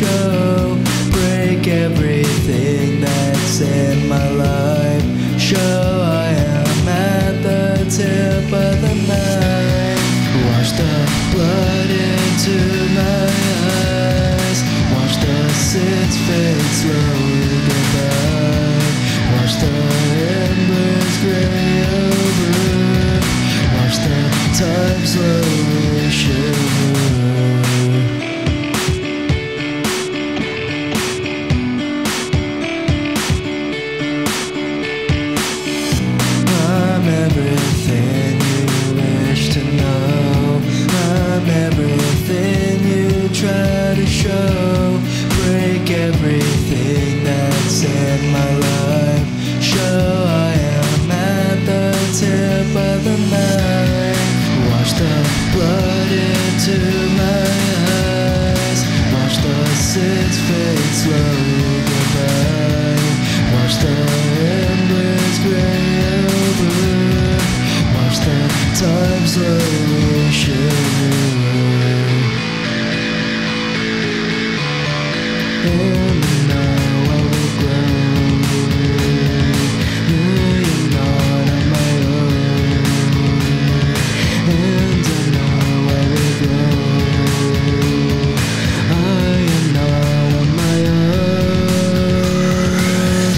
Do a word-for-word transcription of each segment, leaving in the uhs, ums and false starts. show. Break everything that's in my life. Show I am at the tip of the knife. Wash the blood into my eyes. Watch the sins fade slowly goodbye. Watch the embers gray over. Watch the time slowly shiver. To my eyes, watch the sins fade slowly goodbye. Watch the embers gray over. Watch the time slowly shiver. And now I will grow. No, you're not on my own. And I know I am now on my own.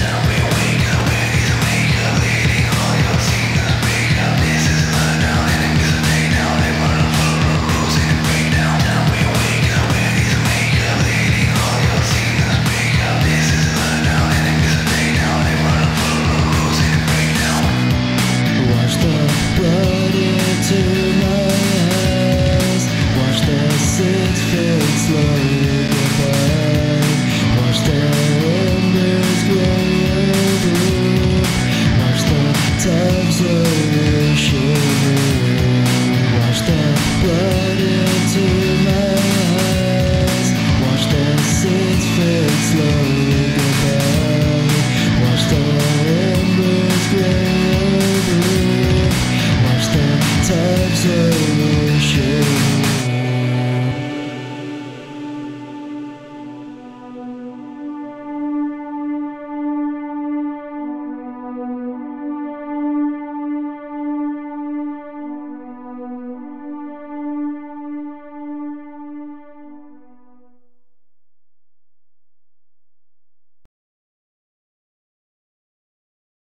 Now we wake up, wake up, wake up, eating all your signals, wake up. This is love now, and it's a day now. They wanna follow rules and break down. Now we wake up, wake up, eating all your signals, wake up. This is love now, and it's a day now. They wanna follow rules and break down. Watch the blood into my sins fade slowly goodbye. Watch the embers gray over. Watch the time slowly shiver. Watch the blood into